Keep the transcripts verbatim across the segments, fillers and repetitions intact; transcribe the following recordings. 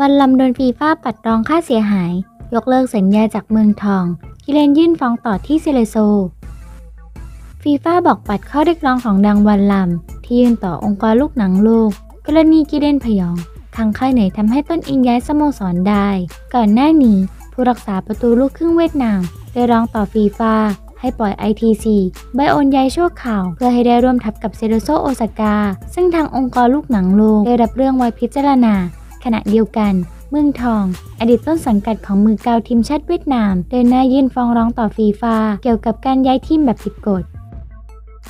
วันลำดวนฟีฟ่าปัดรองค่าเสียหายยกเลิกสัญญาจากเมืองทองกิเลนยื่นฟ้องต่อที่เซเลโซฟีฟ่าบอกปัดข้อเรียกร้องของดังวันลำที่ยื่นต่อองค์กรลูกหนังโลกกรณีกิเลนพยองทางค่ายไหนทำให้ต้นอิงย้ายสโมสรได้ก่อนหน้านี้ผู้รักษาประตูลูกครึ่งเวียดนามได้ร้องต่อฟีฟ่าให้ปล่อย ไอ ที ซี ใบโอนย้ายชั่วคราวเพื่อให้ได้ร่วมทัพกับเซเลโซโอซาก้าซึ่งทางองค์กรลูกหนังโลกได้รับเรื่องไว้พิจารณาขณะเดียวกันเมืองทองอดีตต้นสังกัดของมือกาวทีมชาติเวียดนามเดินหน้ายื่นฟ้องร้องต่อฟีฟ่าเกี่ยวกับการย้ายทีมแบบผิดกฎ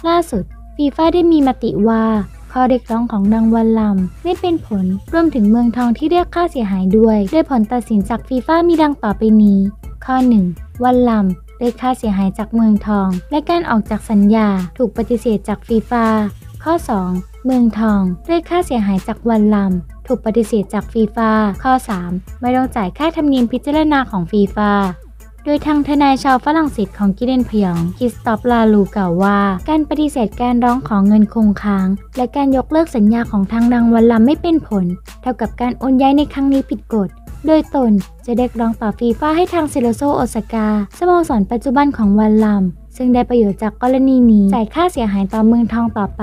ล่าสุดฟีฟ่าได้มีมติว่าข้อเรียกร้องของดังวันลำไม่เป็นผลรวมถึงเมืองทองที่เรียกค่าเสียหายด้วยโดยผลตัดสินจากฟีฟ่ามีดังต่อไปนี้ข้อหนึ่งวันลำได้ค่าเสียหายจากเมืองทองและการออกจากสัญญาถูกปฏิเสธจากฟีฟ่าข้อสองเมืองทองได้ค่าเสียหายจากวันลำถูกปฏิเสธจากฟีฟ่าข้อสามไม่ต้องจ่ายค่าธรรมเนียมพิจารณาของฟีฟ่าโดยทางทนายชาวฝรั่งเศสของกิเลนพยองคริสตอฟ ลาลูกล่าวว่าการปฏิเสธการร้องของเงินคงค้างและการยกเลิกสัญญาของทางดังวันลำไม่เป็นผลเท่ากับการโอนย้ายในครั้งนี้ผิดกฎโดยตนจะได้ร้องต่อฟีฟ่าให้ทางเซเลโซโอซาก้าสโมสรปัจจุบันของวันลำซึ่งได้ประโยชน์จากกรณีนี้จ่ายค่าเสียหายต่อเมืองทองต่อไป